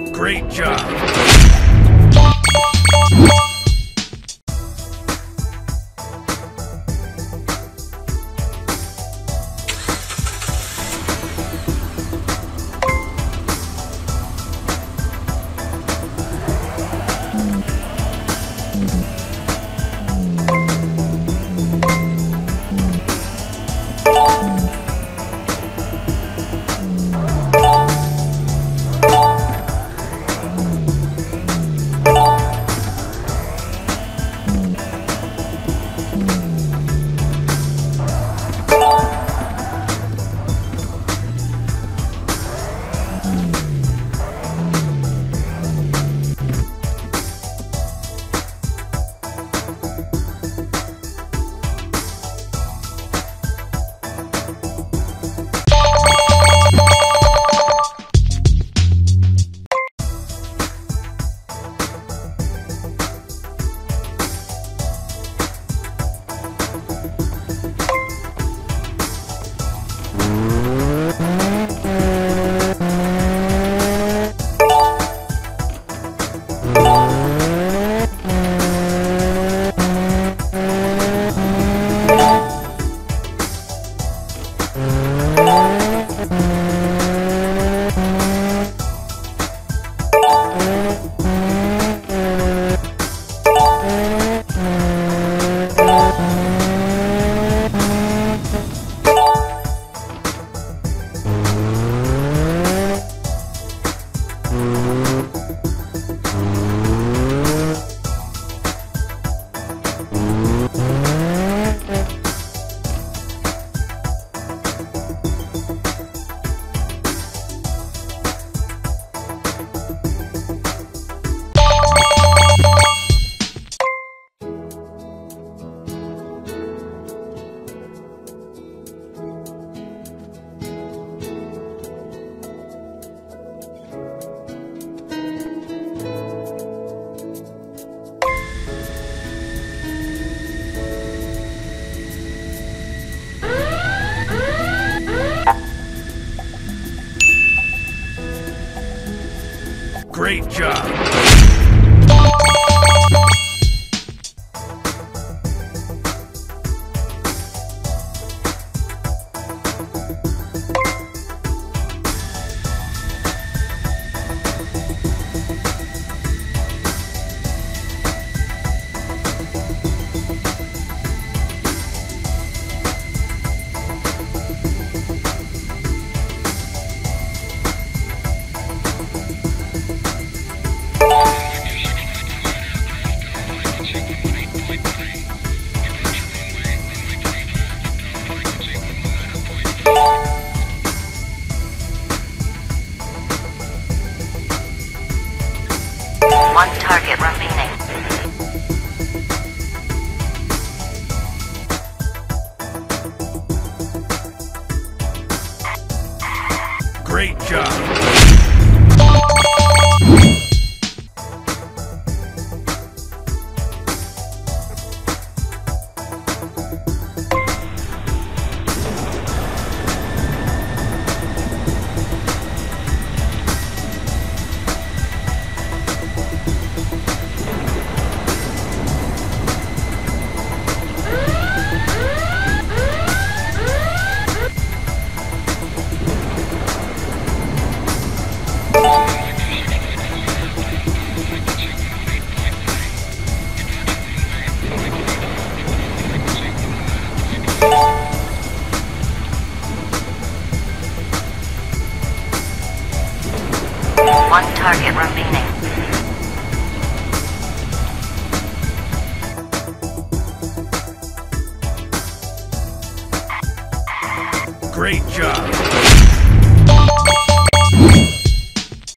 Great job! Great job! One target remaining. Great job! One target remaining. Great job!